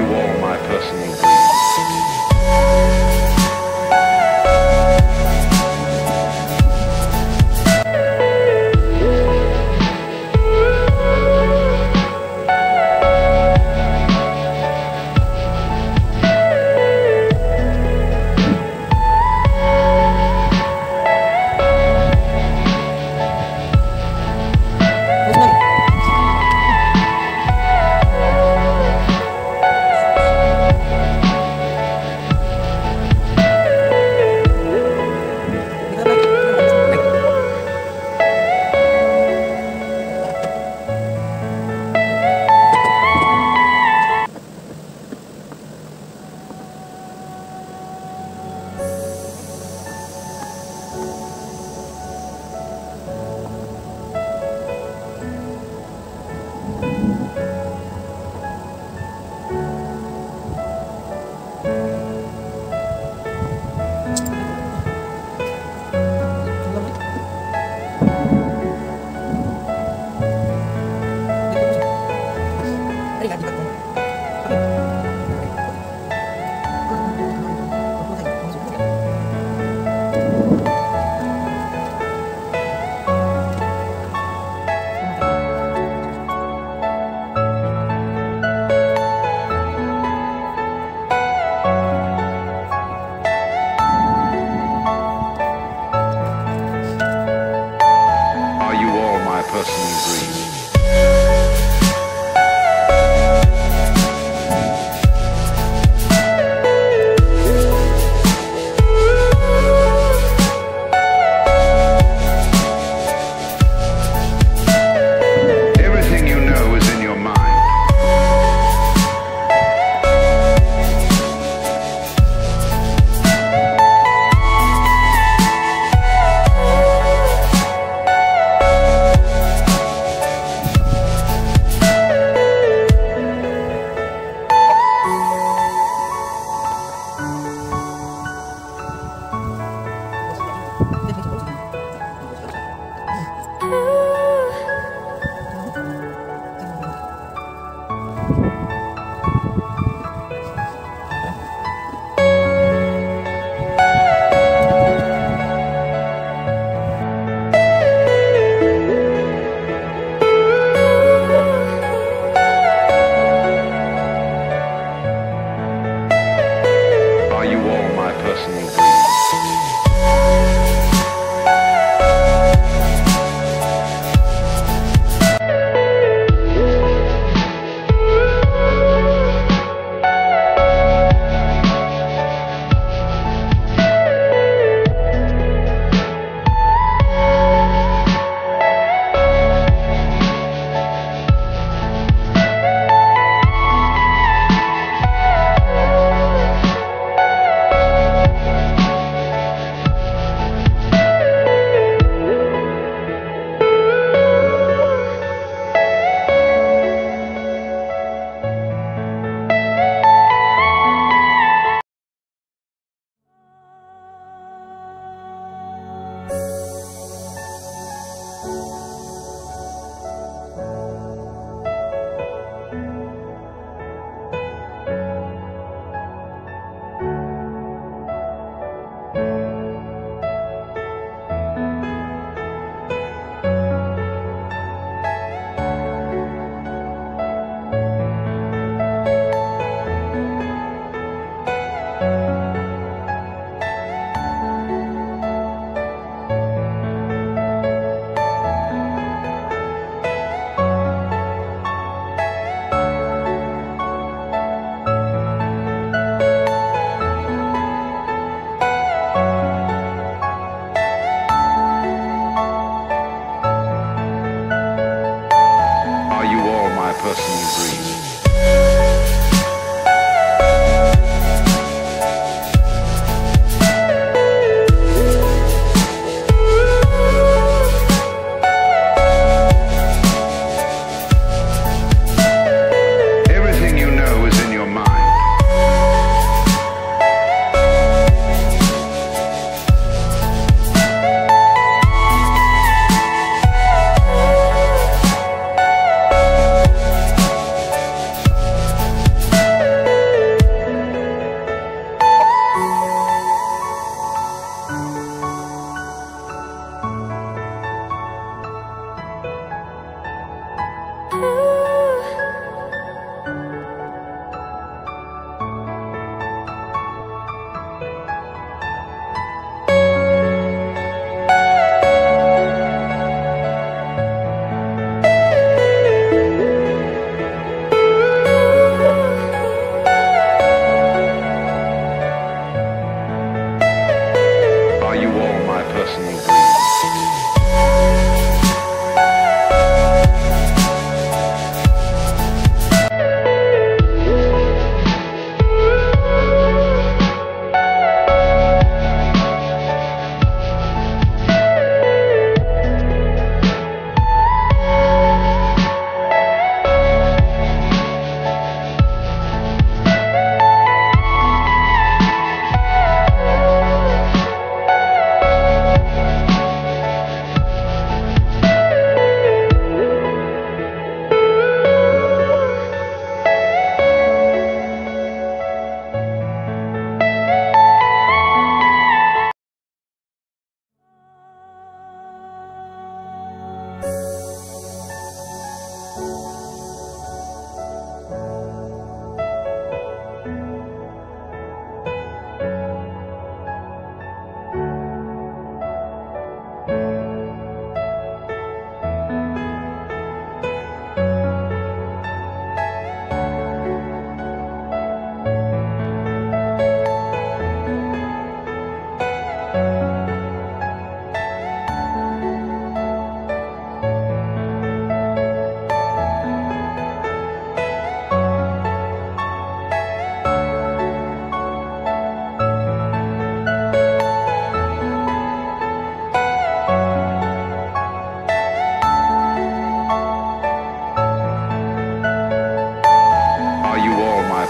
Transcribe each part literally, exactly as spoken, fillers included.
you all my personal greetings.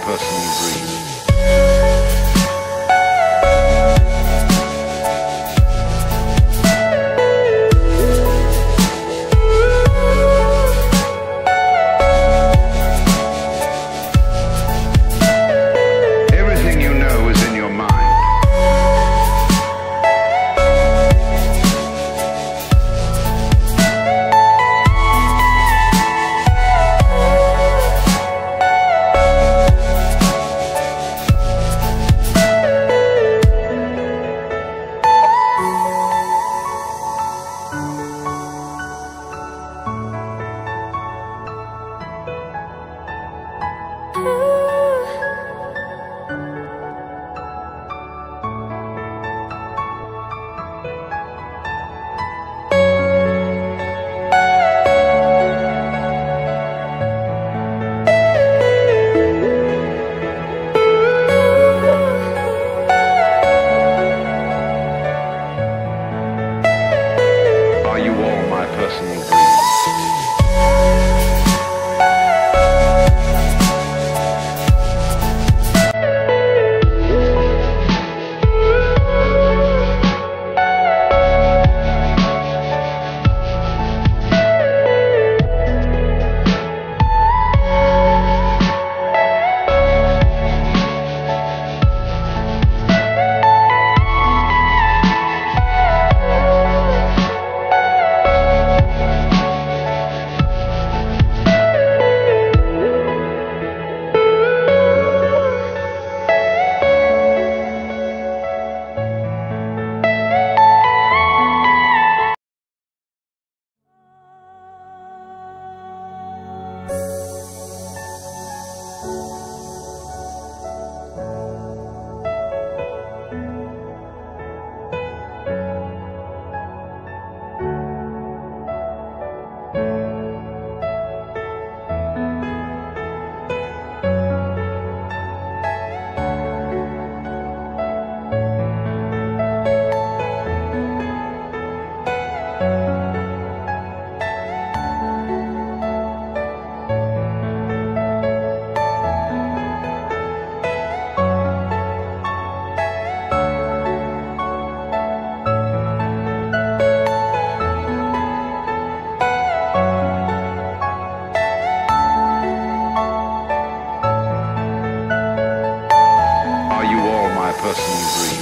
person you breathe. Person you breathe.